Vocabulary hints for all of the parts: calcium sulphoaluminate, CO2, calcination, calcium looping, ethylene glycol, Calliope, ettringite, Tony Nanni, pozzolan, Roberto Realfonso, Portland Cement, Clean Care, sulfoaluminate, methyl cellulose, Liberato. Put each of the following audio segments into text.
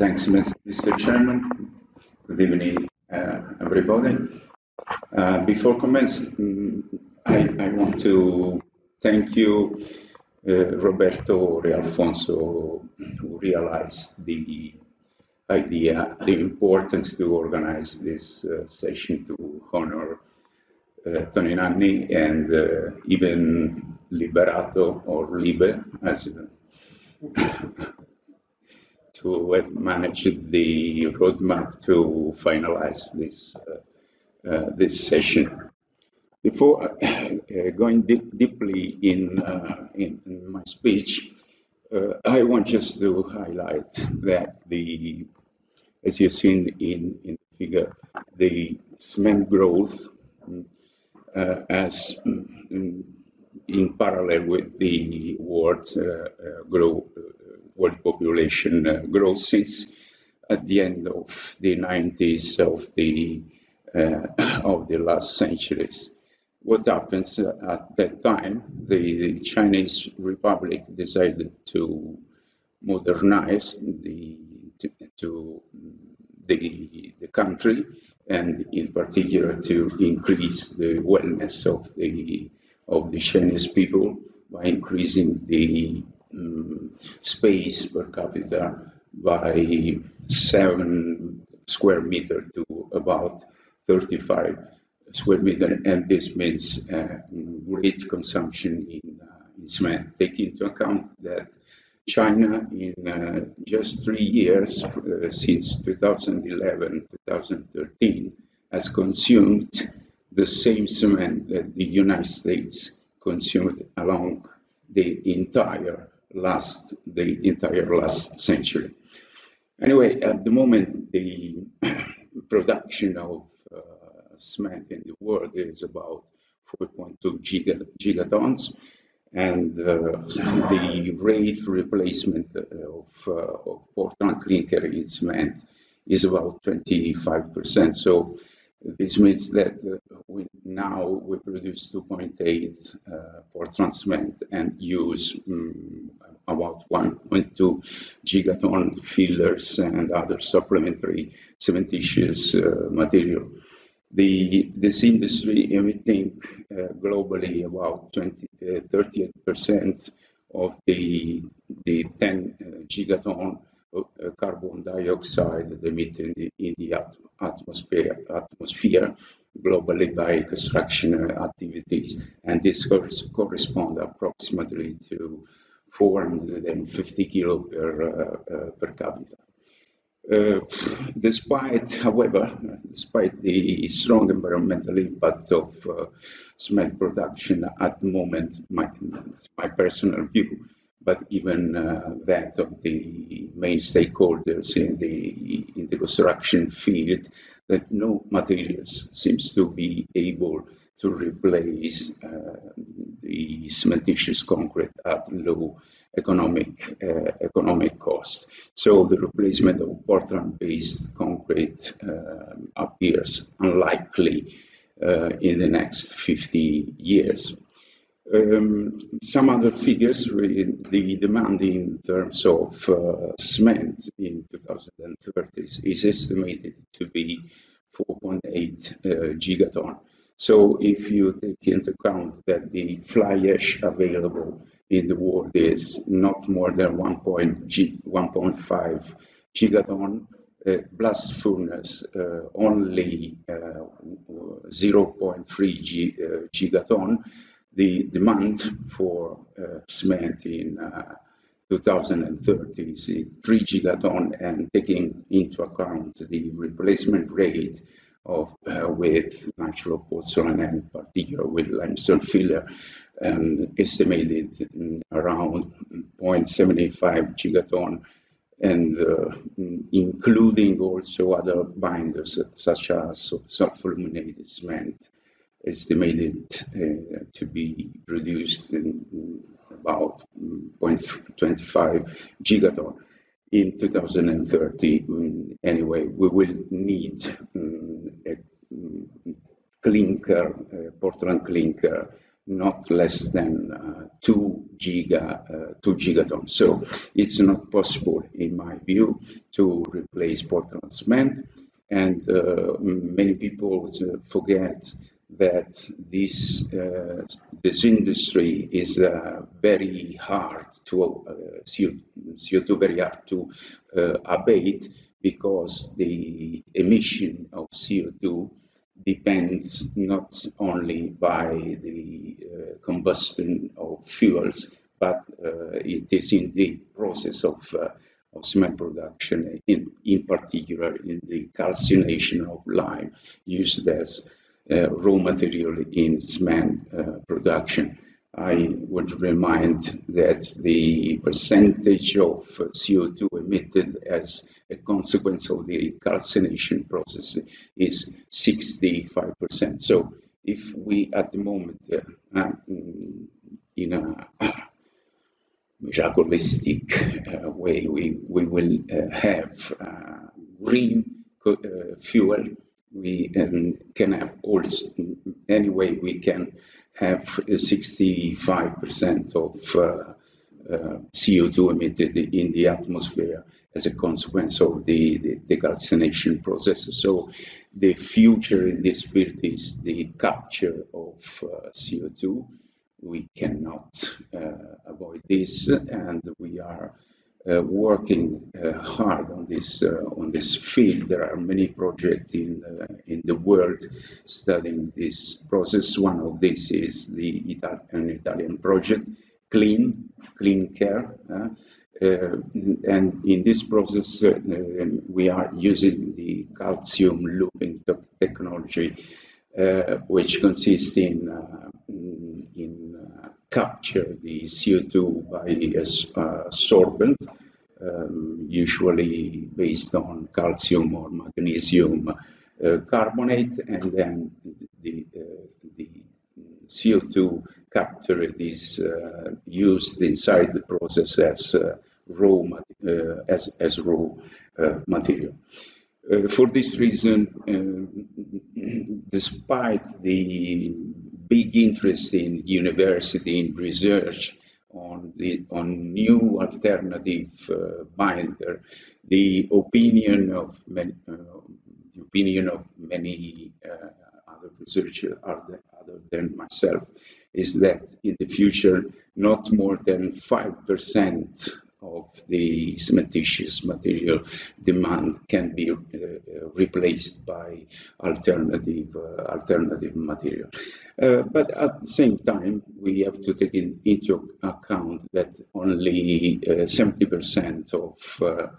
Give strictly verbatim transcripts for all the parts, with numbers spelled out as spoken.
Thanks, Mister Chairman. Good evening, uh, everybody. Uh, before commencing, I, I want to thank you, uh, Roberto Realfonso, who realized the idea, the importance to organize this uh, session to honor uh, Tony Nanni and uh, even Liberato or Libe, as uh, to have managed the roadmap to finalize this uh, uh, this session. Before uh, going deep, deeply in, uh, in in my speech, uh, I want just to highlight that the, as you've seen in in the figure, the cement growth uh, as in, in parallel with the world uh, uh, grow world population uh, growth since at the end of the nineties of the uh, of the last centuries. What happens uh, at that time, the, the Chinese Republic decided to modernize the to, to the the country, and in particular to increase the wellness of the of the Chinese people by increasing the um, space per capita by seven square meter to about thirty-five. Square meter, and this means uh, great consumption in, uh, in cement. Take into account that China, in uh, just three years, uh, since two thousand eleven to two thousand thirteen, has consumed the same cement that the United States consumed along the entire last the entire last century. Anyway, at the moment, the production of uh, cement in the world is about four point two gigatons, and uh, the rate replacement of, uh, of Portland Clean Care in cement is about twenty-five percent. So this means that uh, we now we produce two point eight uh, Portland cement and use um, about one point two gigaton fillers and other supplementary cementitious uh, material. The, this industry emitting uh, globally about twenty, uh, thirty-eight percent of the, the ten uh, gigaton of uh, carbon dioxide emitted in, in the atmosphere, atmosphere globally by construction activities. And this corresponds approximately to four hundred fifty kilo per, uh, uh, per capita. Uh, despite, however, despite the strong environmental impact of uh, cement production at the moment, my, my personal view, but even uh, that of the main stakeholders in the in the construction field, that no materials seems to be able to replace uh, the cementitious concrete at low economic uh, economic cost. So the replacement of Portland-based concrete uh, appears unlikely uh, in the next fifty years. Um, some other figures: the demand in terms of uh, cement in two thousand thirty is estimated to be four point eight uh, gigaton. So if you take into account that the fly ash available in the world is not more than one point five gigaton, uh, blast furnace uh, only uh, zero point three gigaton, the demand for uh, cement in uh, two thousand thirty is three gigaton, and taking into account the replacement rate of uh, with natural pozzolan and in particular with limestone filler, um, estimated around zero point seven five gigaton, and uh, including also other binders such as sulfoaluminate cement, estimated uh, to be produced in about zero point two five gigaton. In two thousand thirty, anyway, we will need um, a clinker, a Portland clinker, not less than uh, two giga, uh, two gigaton. So it's not possible, in my view, to replace Portland cement. And uh, many people forget that this uh, this industry is uh, very hard to uh, C O two very hard to uh, abate, because the emission of C O two depends not only by the uh, combustion of fuels, but uh, it is in the process of uh, of cement production, in in particular in the calcination of lime used as Uh, raw material in cement uh, production. I would remind that the percentage of C O two emitted as a consequence of the calcination process is sixty-five percent. So if we at the moment uh, in a jacolistic uh, way, we, we will uh, have uh, green uh, fuel, we um, can have also, anyway, we can have sixty-five percent of uh, uh, C O two emitted in the atmosphere as a consequence of the, the, the calcination process. So the future in this field is the capture of uh, C O two. We cannot uh, avoid this, and we are Uh, working uh, hard on this uh, on this field. There are many projects in uh, in the world studying this process. One of these is the Italian, an Italian project, Clean Clean Care, uh, uh, and in this process uh, we are using the calcium looping technology, uh, which consists in uh, in uh, capture the C O two by a uh, sorbent, um, usually based on calcium or magnesium uh, carbonate, and then the, uh, the C O two capture is uh, used inside the process as uh, raw uh, as as raw uh, material. Uh, for this reason, uh, despite the big interest in university in research on the on new alternative uh, binder, the opinion of many, uh, the opinion of many uh, other researchers other, other than myself is that in the future not more than five percent of the cementitious material demand can be uh, replaced by alternative uh, alternative material. Uh, but at the same time, we have to take in, into account that only uh, seventy percent of uh,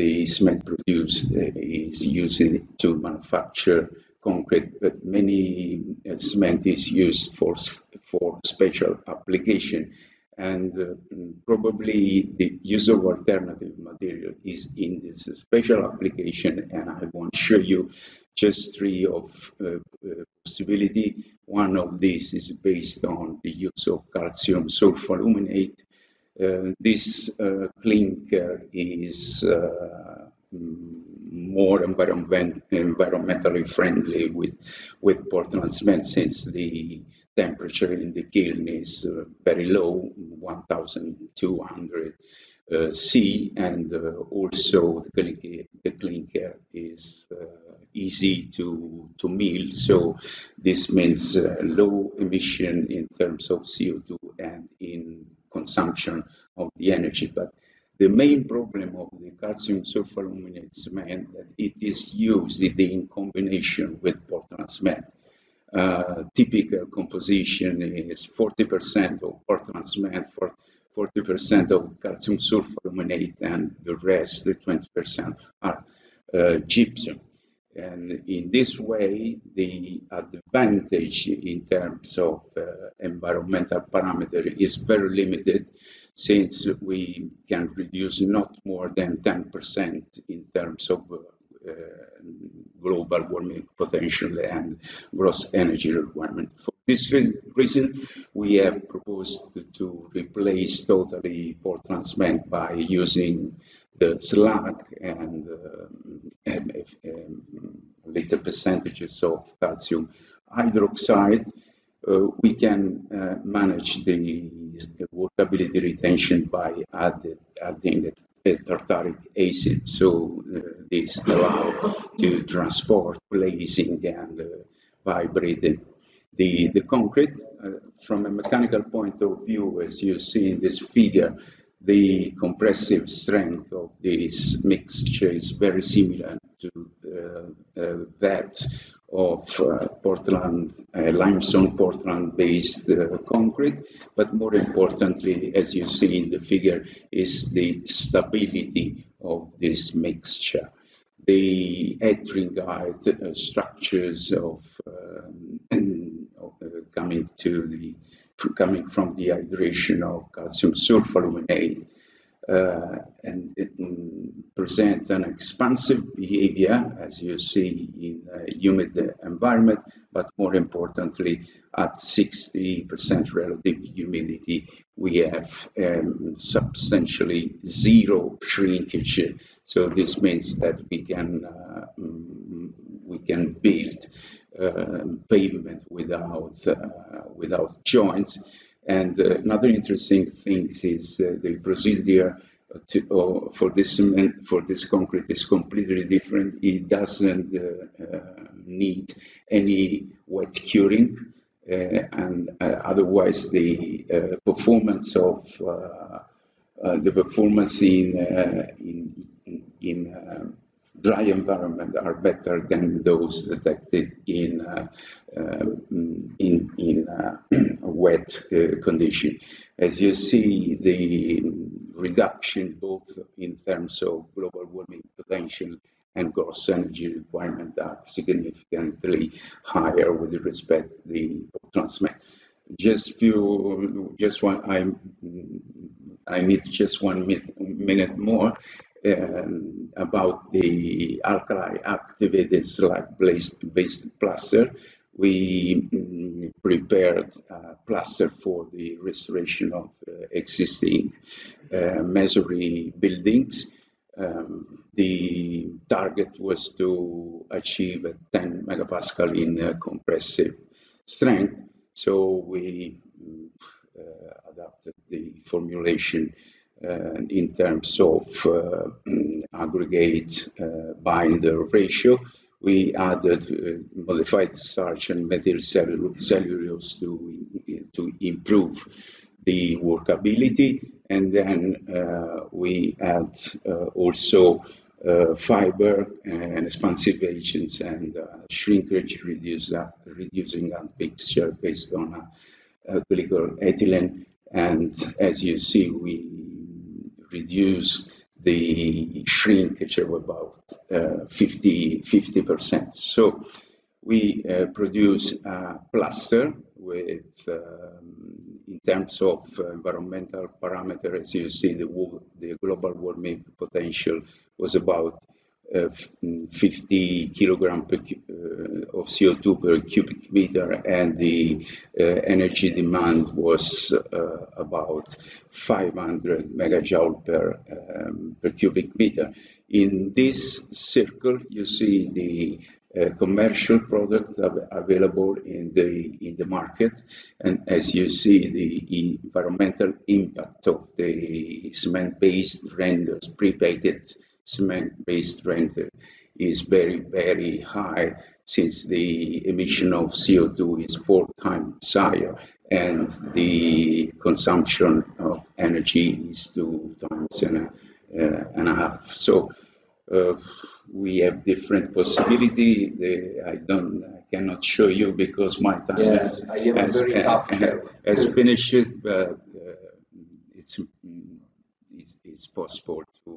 the cement produced uh, is used to manufacture concrete, but many uh, cement is used for for special application. And uh, probably the use of alternative material is in this special application, and I want to show you just three of uh, uh, possibility. One of these is based on the use of calcium sulphoaluminate. Uh, this uh, clinker is uh, more environment, environmentally friendly with with Portland cement, since the temperature in the kiln is uh, very low, one thousand two hundred uh, C, and uh, also the clinker, the clinker is uh, easy to to mill, so this means uh, low emission in terms of C O two and in consumption of the energy. But the main problem of the calcium sulforaluminate cement that it is used in combination with Portland cement. Uh, typical composition is forty percent of Portland cement, for forty percent of calcium sulforaluminate, and the rest, the twenty percent, are uh, gypsum. And in this way, the advantage in terms of uh, environmental parameter is very limited, since we can reduce not more than ten percent in terms of uh, global warming potential and gross energy requirement. For this reason, we have proposed to replace totally Portland cement by using the slag and uh, um, um, little percentages of calcium hydroxide, uh, we can uh, manage the waterability retention by added, adding a, a tartaric acid. So uh, this allows to transport glazing and uh, vibrating the, the concrete. Uh, from a mechanical point of view, as you see in this figure, the compressive strength of this mixture is very similar to uh, uh, that of uh, Portland, uh, limestone Portland-based uh, concrete, but more importantly, as you see in the figure, is the stability of this mixture. The ettringite uh, structures of, um, of uh, coming to the coming from the hydration of calcium sulphoaluminate uh, and it um, presents an expansive behavior, as you see in a humid environment, but more importantly, at sixty percent relative humidity, we have um, substantially zero shrinkage. So this means that we can uh, we can build Uh, pavement without uh, without joints, and uh, another interesting thing is uh, the procedure to, uh, for this cement, for this concrete is completely different. It doesn't uh, uh, need any wet curing, uh, and uh, otherwise the uh, performance of uh, uh, the performance in uh, in in uh, dry environment are better than those detected in uh, uh, in, in uh, a wet uh, condition. As you see, the reduction both in terms of global warming potential and gross energy requirement are significantly higher with respect to the Portland cement. Just few, just one. I I need just one minute, minute more. Um, about the alkali activated slag-based plaster. We um, prepared uh, plaster for the restoration of uh, existing uh, masonry buildings. Um, the target was to achieve a ten megapascal in uh, compressive strength, so we uh, adapted the formulation Uh, in terms of uh, aggregate uh, binder ratio. We added uh, modified starch and methyl cellulose to, to improve the workability, and then uh, we add uh, also uh, fiber and expansive agents and uh, shrinkage reducer, reducing admixture based on uh, glycol ethylene. And as you see, we reduce the shrinkage of about uh, fifty percent. So we uh, produce a plaster with, um, in terms of environmental parameters, as you see, the, the global warming potential was about uh, fifty kilograms per, uh, of C O two per cubic meter, and the uh, energy demand was uh, about five hundred megajoule per, um, per cubic meter. In this circle, you see the Uh, commercial products available in the in the market, and as you see, the environmental impact of the cement-based renders, pre-packaged cement-based render, is very very high, since the emission of C O two is four times higher, and the consumption of energy is two times and a, uh, and a half. So. Uh, we have different possibility. The, I don't, I cannot show you because my time yes, has, I have has, very tough has, has finished it, but uh, it's, it's it's possible to,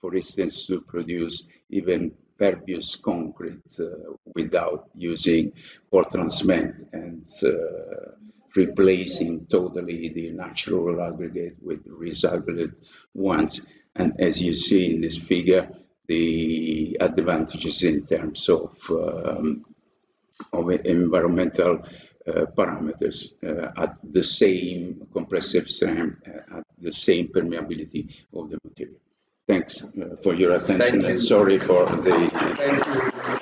for instance, to produce even pervious concrete uh, without using Portland cement and uh, replacing totally the natural aggregate with recycled ones. And as you see in this figure, the advantages in terms of, um, of environmental uh, parameters uh, at the same compressive strength, uh, at the same permeability of the material. Thanks uh, for your attention. Thank you. And sorry for the... Thank you.